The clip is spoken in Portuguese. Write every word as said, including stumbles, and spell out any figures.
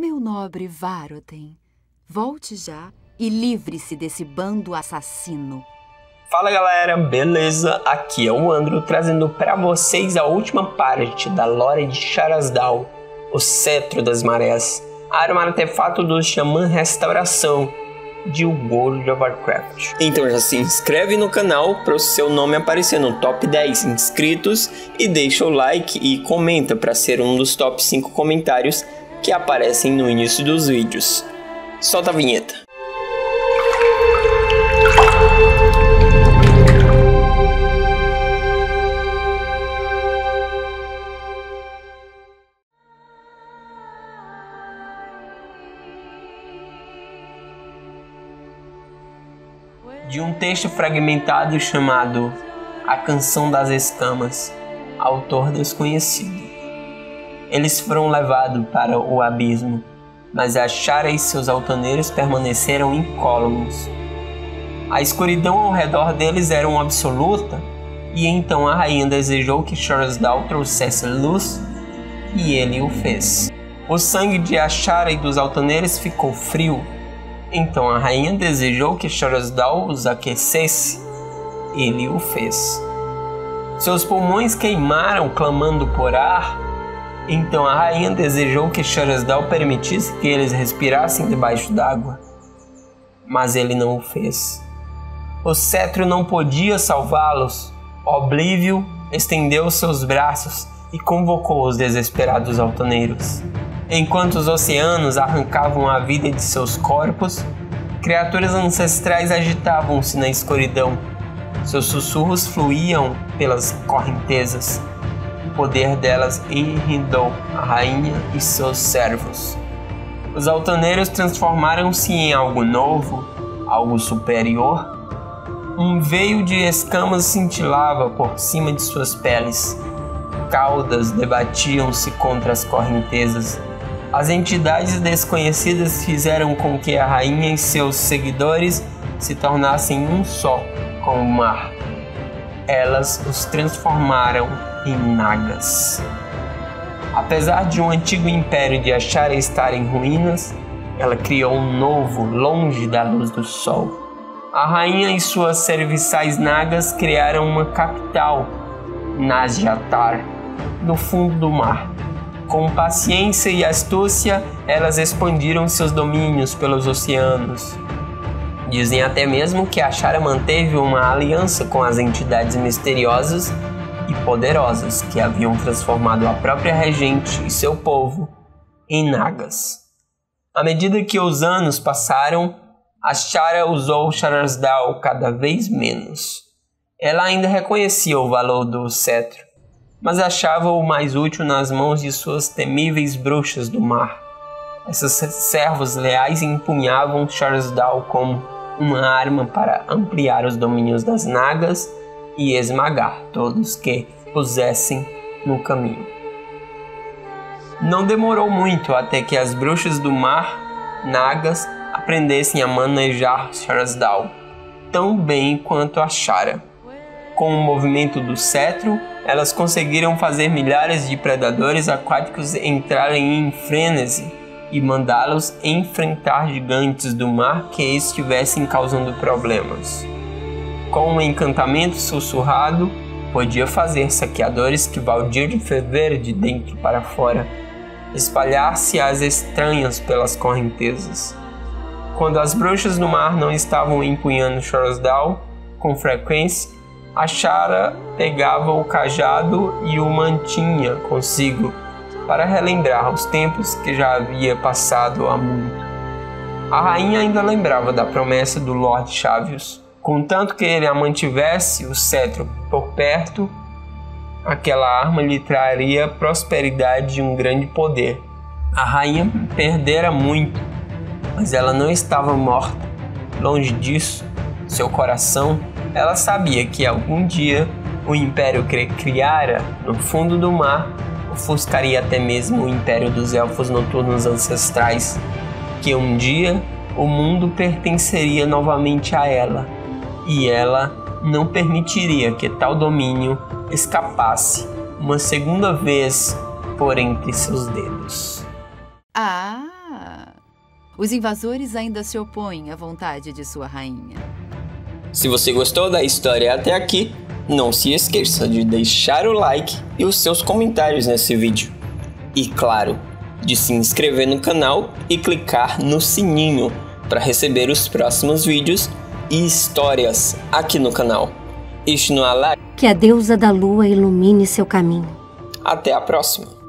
Meu nobre Varroten, volte já e livre-se desse bando assassino. Fala galera, beleza? Aqui é o Andro trazendo para vocês a última parte da lore de Xarazdahl, o Cetro das Marés, arma artefato do Xamã Restauração de World of Warcraft. Então já se inscreve no canal para o seu nome aparecer no top dez inscritos e deixa o like e comenta para ser um dos top cinco comentários que aparecem no início dos vídeos. Solta a vinheta. De um texto fragmentado chamado A Canção das Escamas, autor desconhecido. Eles foram levados para o abismo, mas Azshara e seus altaneiros permaneceram incólumes. A escuridão ao redor deles era um absoluta, e então a rainha desejou que Xarazdahl trouxesse luz, e ele o fez. O sangue de Azshara e dos altaneiros ficou frio. Então a rainha desejou que Xarazdahl os aquecesse. Ele o fez. Seus pulmões queimaram clamando por ar. Então a rainha desejou que Xarazdahl permitisse que eles respirassem debaixo d'água. Mas ele não o fez. O cetro não podia salvá-los. Oblívio estendeu seus braços e convocou os desesperados altaneiros. Enquanto os oceanos arrancavam a vida de seus corpos, criaturas ancestrais agitavam-se na escuridão. Seus sussurros fluíam pelas correntezas. O poder delas enredou a rainha e seus servos. Os altaneiros transformaram-se em algo novo, algo superior. Um veio de escamas cintilava por cima de suas peles. Caudas debatiam-se contra as correntezas. As entidades desconhecidas fizeram com que a rainha e seus seguidores se tornassem um só com o mar. Elas os transformaram em Nagas. Apesar de um antigo império de Azshara estar em ruínas, ela criou um novo, longe da luz do sol. A rainha e suas serviçais Nagas criaram uma capital, Nazjatar, no fundo do mar. Com paciência e astúcia, elas expandiram seus domínios pelos oceanos. Dizem até mesmo que Azshara manteve uma aliança com as entidades misteriosas e poderosas que haviam transformado a própria regente e seu povo em Nagas. À medida que os anos passaram, Azshara usou Xarazdahl cada vez menos. Ela ainda reconhecia o valor do cetro, mas achava-o mais útil nas mãos de suas temíveis bruxas do mar. Essas servos leais empunhavam Xarazdahl como uma arma para ampliar os domínios das Nagas e esmagar todos que pusessem no caminho. Não demorou muito até que as bruxas do mar, Nagas, aprendessem a manejar Xarazdahl tão bem quanto Azshara. Com o movimento do cetro, elas conseguiram fazer milhares de predadores aquáticos entrarem em frênese e mandá-los enfrentar gigantes do mar que estivessem causando problemas. Com um encantamento sussurrado, podia fazer saqueadores que valdiam de ferver de dentro para fora, espalhar-se as estranhas pelas correntezas. Quando as bruxas do mar não estavam empunhando Xarazdahl com frequência, Azshara pegava o cajado e o mantinha consigo, para relembrar os tempos que já havia passado há muito. A rainha ainda lembrava da promessa do Lorde Xavius. Contanto que ele a mantivesse o cetro por perto, aquela arma lhe traria prosperidade e um grande poder. A rainha perdera muito, mas ela não estava morta. Longe disso, seu coração... Ela sabia que algum dia o Império que criara no fundo do mar ofuscaria até mesmo o Império dos Elfos Noturnos Ancestrais, que um dia o mundo pertenceria novamente a ela, e ela não permitiria que tal domínio escapasse uma segunda vez por entre seus dedos. Ah! Os invasores ainda se opõem à vontade de sua rainha. Se você gostou da história até aqui, não se esqueça de deixar o like e os seus comentários nesse vídeo. E claro, de se inscrever no canal e clicar no sininho para receber os próximos vídeos e histórias aqui no canal. Que a deusa da lua ilumine seu caminho. Até a próxima.